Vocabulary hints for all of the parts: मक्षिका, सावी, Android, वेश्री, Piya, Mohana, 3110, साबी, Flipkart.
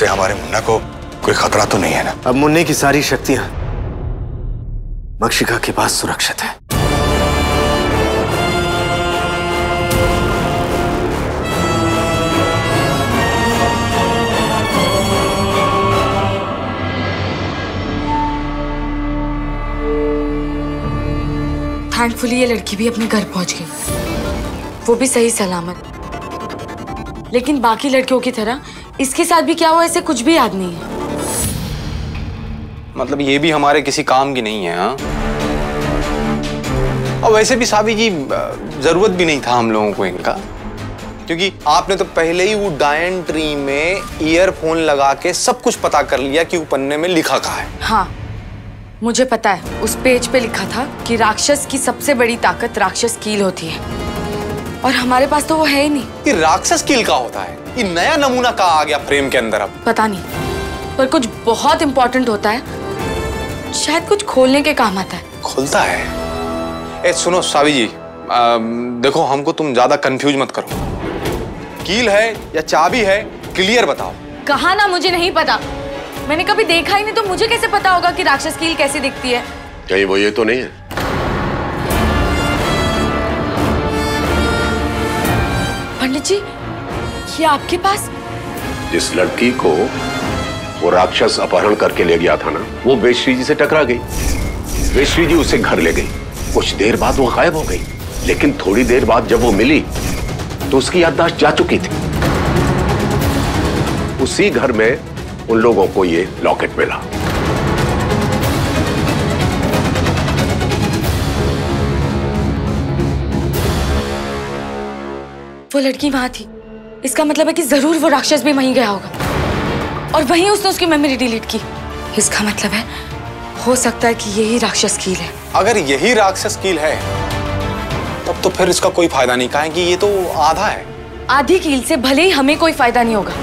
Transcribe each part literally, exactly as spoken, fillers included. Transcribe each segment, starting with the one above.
से हमारे मुन्ना को कोई खतरा तो नहीं है ना? अब मुन्ने की सारी शक्तियां मक्षिका के पास सुरक्षित है। थैंकफुली ये लड़की भी अपने घर पहुंच गई, वो भी सही सलामत। लेकिन बाकी लड़कियों की तरह इसके साथ भी क्या हुआ ऐसे कुछ भी याद नहीं है। मतलब ये भी हमारे किसी काम की नहीं है। हाँ, और वैसे भी साबी जी जरूरत भी नहीं था हम लोगों को इनका, क्योंकि आपने तो पहले ही वो डायन ट्री में ईयरफोन लगा के सब कुछ पता कर लिया कि वो पन्ने में लिखा कहाँ है। हाँ मुझे पता है, उस पेज पे लिखा था कि राक्षस की सबसे बड़ी ताकत राक्षस कील होती है, और हमारे पास तो वो है ही नहीं। कि राक्षस कील का होता है ये नया नमूना कहाँ आ गया फ्रेम के अंदर? अब पता नहीं, पर कुछ बहुत इम्पोर्टेंट होता है, शायद कुछ खोलने के काम आता है। खुलता है? ए सुनो सावी जी, आ, देखो हमको तुम ज्यादा कंफ्यूज मत करो। कील है या चाबी है, क्लियर बताओ। कहा ना मुझे नहीं पता, मैंने कभी देखा ही नहीं, तो मुझे कैसे पता होगा कि राक्षस कील कैसी दिखती है? कहीं वो ये तो नहीं है? पंडित जी ये आपके पास? जिस लड़की को वो राक्षस अपहरण करके ले गया था ना, वो वेश्री जी से टकरा गई। वेश्री जी उसे घर ले गई, कुछ देर बाद वो गायब हो गई, लेकिन थोड़ी देर बाद जब वो मिली तो उसकी याददाश्त जा चुकी थी। उसी घर में उन लोगों को ये लॉकेट मिला। वो लड़की वहां थी, इसका मतलब है कि जरूर वो राक्षस भी वहीं गया होगा, और वहीं उसने उसकी मेमोरी डिलीट की। इसका मतलब है हो सकता है कि यही राक्षस कील है। अगर यही राक्षस कील है तब तो फिर इसका कोई फायदा नहीं, कहें कि ये तो आधा है। आधी कील से भले ही हमें कोई फायदा नहीं होगा,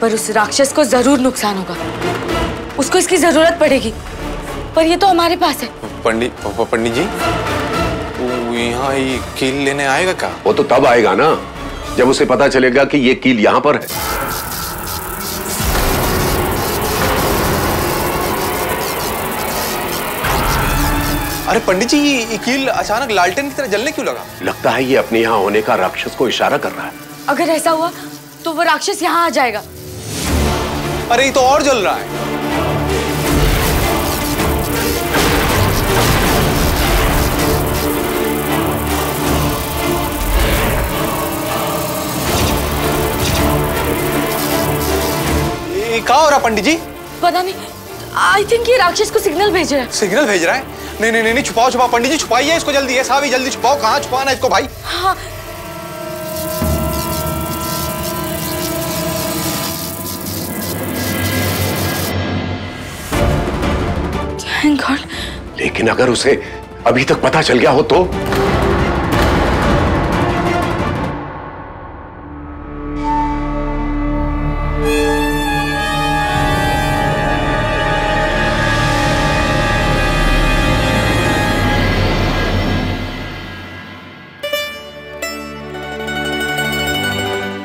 पर उस राक्षस को जरूर नुकसान होगा, उसको इसकी जरूरत पड़ेगी। पर ये तो हमारे पास है। पंडित पंडित जी वो यहाँ ये कील लेने आएगा क्या? वो तो तब आएगा ना जब उसे पता चलेगा कि ये कील यहाँ पर है। अरे पंडित जी ये कील अचानक लालटेन की तरह जलने क्यों लगा? लगता है ये अपने यहाँ होने का राक्षस को इशारा कर रहा है। अगर ऐसा हुआ तो वो राक्षस यहाँ आ जाएगा। अरे ये तो और जल रहा है। ये क्या हो रहा पंडित जी? पता नहीं, आई थिंक ये राक्षस को सिग्नल भेज रहा है। सिग्नल भेज रहा है? नहीं नहीं नहीं छुपाओ छुपाओ पंडित जी, छुपाइए इसको जल्दी। ऐसा भी जल्दी छुपाओ, कहाँ छुपाना इसको भाई। हाँ God. लेकिन अगर उसे अभी तक पता चल गया हो तो?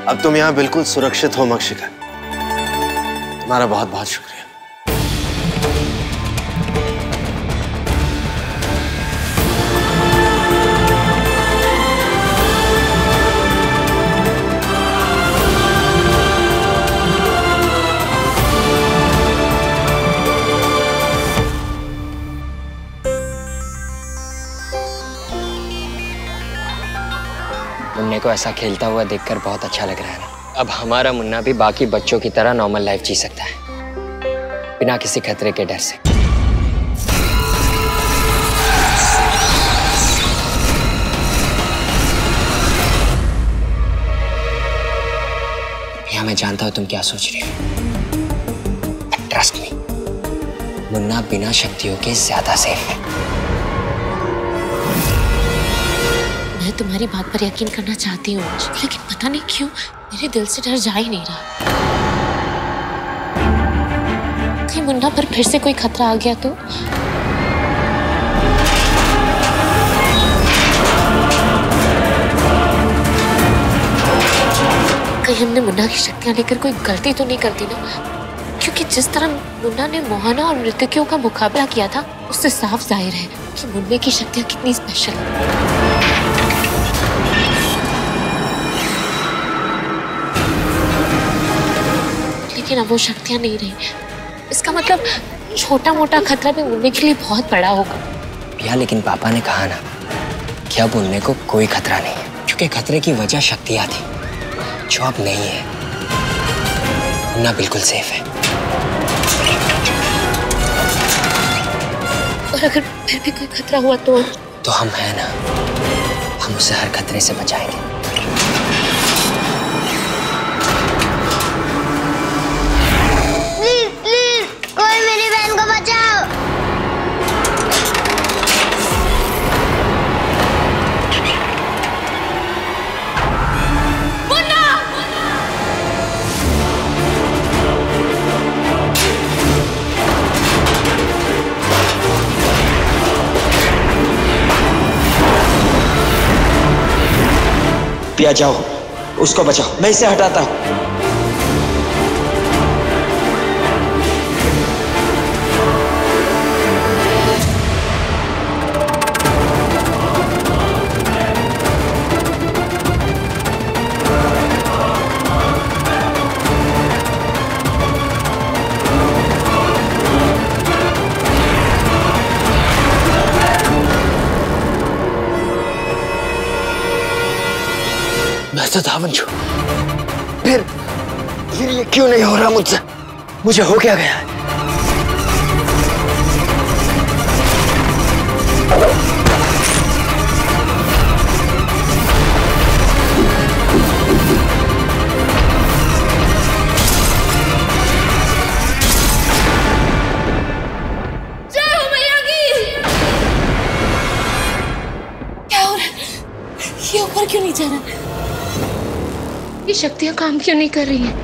अब तुम यहां बिल्कुल सुरक्षित हो मक्षिका, तुम्हारा बहुत बहुत शुक्रिया। मुन्ने को ऐसा खेलता हुआ देखकर बहुत अच्छा लग रहा है ना। अब हमारा मुन्ना भी बाकी बच्चों की तरह नॉर्मल लाइफ जी सकता है, बिना किसी खतरे के डर से। पिया मैं जानता हूं तुम क्या सोच रहे हो, ट्रस्ट मी, मुन्ना बिना शक्तियों के ज्यादा सेफ है। मैं तुम्हारी बात पर यकीन करना चाहती हूँ, लेकिन पता नहीं क्यों मेरे दिल से डर जा ही नहीं रहा। कहीं मुन्ना पर फिर से कोई खतरा आ गया तो? कहीं हमने मुन्ना की शक्तियाँ लेकर कोई गलती तो नहीं कर दी ना, क्योंकि जिस तरह मुन्ना ने मोहना और मृतकियों का मुकाबला किया था उससे साफ जाहिर है कि मुन्ने की शक्तियाँ कितनी स्पेशल हैं। लेकिन अब वो शक्तियाँ नहीं रही, इसका मतलब छोटा मोटा खतरा भी मुन्ने के लिए बहुत बड़ा होगा। पिया, लेकिन पापा ने कहा ना कि अब मुन्ने को कोई खतरा नहीं है, क्योंकि खतरे की वजह शक्तियाँ थी जो अब नहीं है। मुन्ना बिल्कुल सेफ है। और अगर फिर भी कोई खतरा हुआ तो तो हम हैं ना, हम उसे हर खतरे से बचाएंगे। प्लीज प्लीज कोई मेरी बहन को बचाओ। मुन्ना! पिया जाओ, उसको बचाओ, मैं इसे हटाता हूँ। मैं तो धावन छू, फिर फिर ये क्यों नहीं हो रहा मुझसे? मुझे हो क्या गया है? क्या हो रहा है? ये ऊपर क्यों नहीं जा रहा? ये शक्तियाँ काम क्यों नहीं कर रही हैं?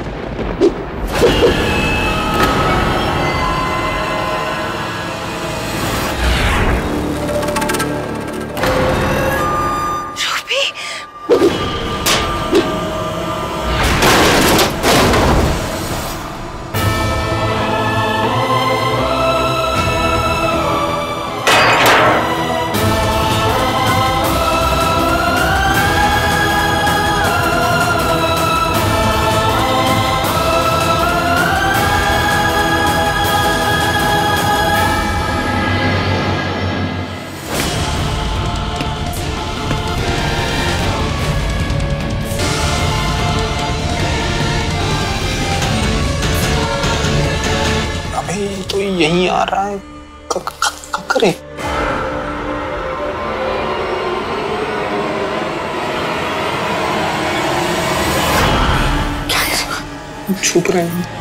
रूपी, तो यही आ रहा है। क, क, क, क, करे छुप रहे हैं।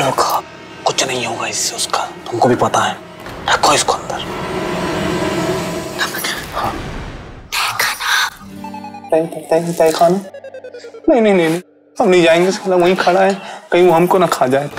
लड़का कुछ नहीं होगा इससे, उसका तुमको भी पता है। रखो इसको अंदर। हाँ। तय तय तय खाना? नहीं नहीं नहीं हम नहीं जाएंगे, साला वहीं खड़ा है, कहीं वो हमको ना खा जाए।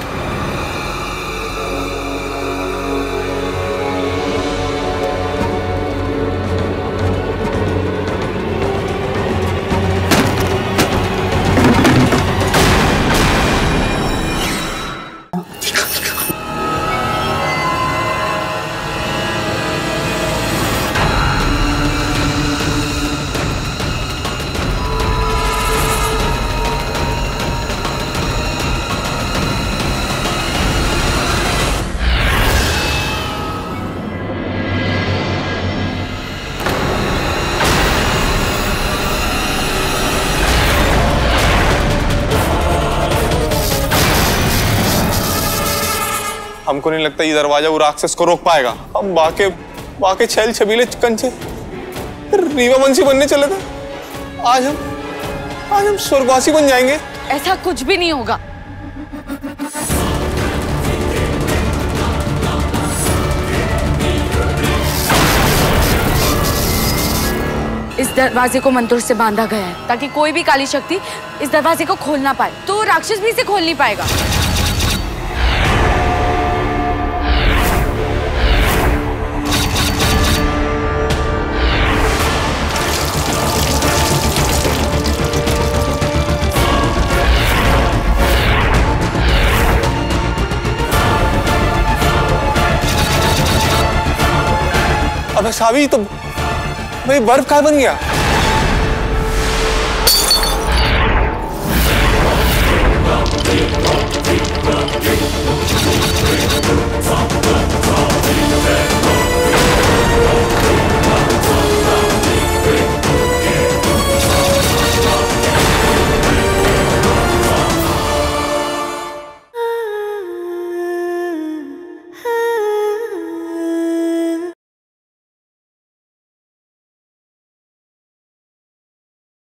हमको नहीं लगता ये दरवाजा वो राक्षस को रोक पाएगा। हम बाके बाके छैल छबीले कंचे रीवा वंशी बनने चले थे, आज हम आज हम स्वर्गवासी बन जाएंगे। ऐसा कुछ भी नहीं होगा। इस दरवाजे को मंत्र से बांधा गया है ताकि कोई भी काली शक्ति इस दरवाजे को खोल ना पाए। तो राक्षस भी इसे खोल नहीं पाएगा। अबे सावी, तुम मेरी बर्फ कहाँ बन गया?